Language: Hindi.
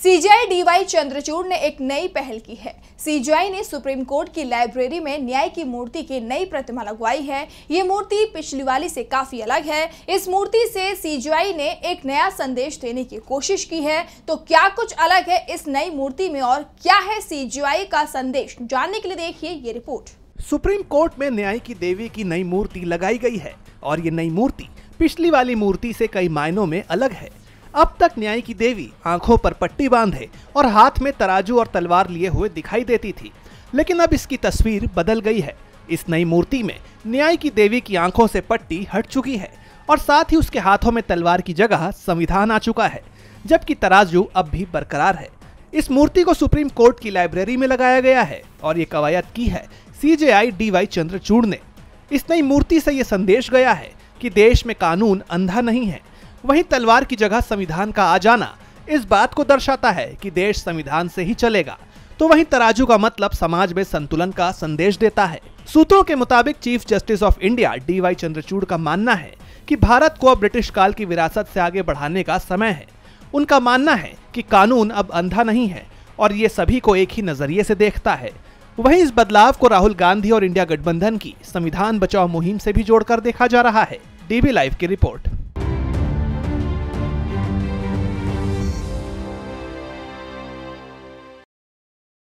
सीजेआई DY चंद्रचूड़ ने एक नई पहल की है। सीजेआई ने सुप्रीम कोर्ट की लाइब्रेरी में न्याय की मूर्ति की नई प्रतिमा लगवाई है। ये मूर्ति पिछली वाली से काफी अलग है। इस मूर्ति से सीजेआई ने एक नया संदेश देने की कोशिश की है। तो क्या कुछ अलग है इस नई मूर्ति में और क्या है सीजेआई का संदेश, जानने के लिए देखिए ये रिपोर्ट। सुप्रीम कोर्ट में न्याय की देवी की नई मूर्ति लगाई गई है और ये नई मूर्ति पिछली वाली मूर्ति से कई मायनों में अलग है। अब तक न्याय की देवी आंखों पर पट्टी बांधे और हाथ में तराजू और तलवार लिए हुए दिखाई देती थी, लेकिन अब इसकी तस्वीर बदल गई है। इस नई मूर्ति में न्याय की देवी की आंखों से पट्टी हट चुकी है और साथ ही उसके हाथों में तलवार की जगह संविधान आ चुका है, जबकि तराजू अब भी बरकरार है। इस मूर्ति को सुप्रीम कोर्ट की लाइब्रेरी में लगाया गया है और ये कवायद की है सीजेआई DY चंद्रचूड़ ने। इस नई मूर्ति से ये संदेश गया है कि देश में कानून अंधा नहीं है। वहीं तलवार की जगह संविधान का आ जाना इस बात को दर्शाता है कि देश संविधान से ही चलेगा, तो वहीं तराजू का मतलब समाज में संतुलन का संदेश देता है। सूत्रों के मुताबिक chief justice of India DY Chandrachud का मानना है कि भारत को अब ब्रिटिश काल की विरासत से आगे बढ़ाने का समय है। उनका मानना है कि कानून अब अंधा नहीं है और ये सभी को एक ही नजरिए से देखता है। वहीं इस बदलाव को राहुल गांधी और इंडिया गठबंधन की संविधान बचाओ मुहिम से भी जोड़कर देखा जा रहा है। DB लाइव की रिपोर्ट।